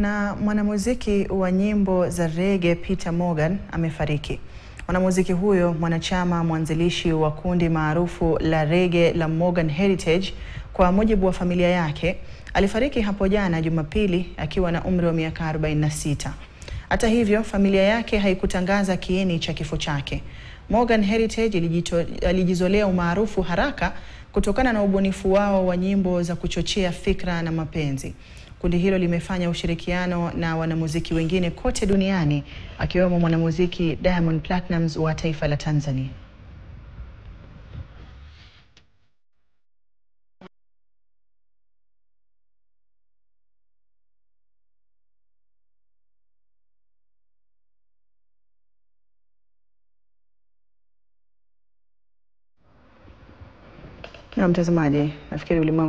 Na mwanamuziki wa nyimbo za reggae Peter Morgan amefariki. Mwanamuziki huyo, mwanachama mwanzilishi wa kundi maarufu la reggae la Morgan Heritage, kwa mujibu wa familia yake, alifariki hapo jana Jumapili akiwa na umri wa miaka 46. Hata hivyo, familia yake haikutangaza kiini cha kifo chake. Morgan Heritage alijizolea umaarufu haraka kutokana na ubunifu wao wa nyimbo za kuchochea fikra na mapenzi. Kundi hilo limefanya ushirikiano na wanamuziki wengine kote duniani, akiwemo mwanamuziki Diamond Platnumz wa taifa la Tanzania. Na mtazamaji, nafikiri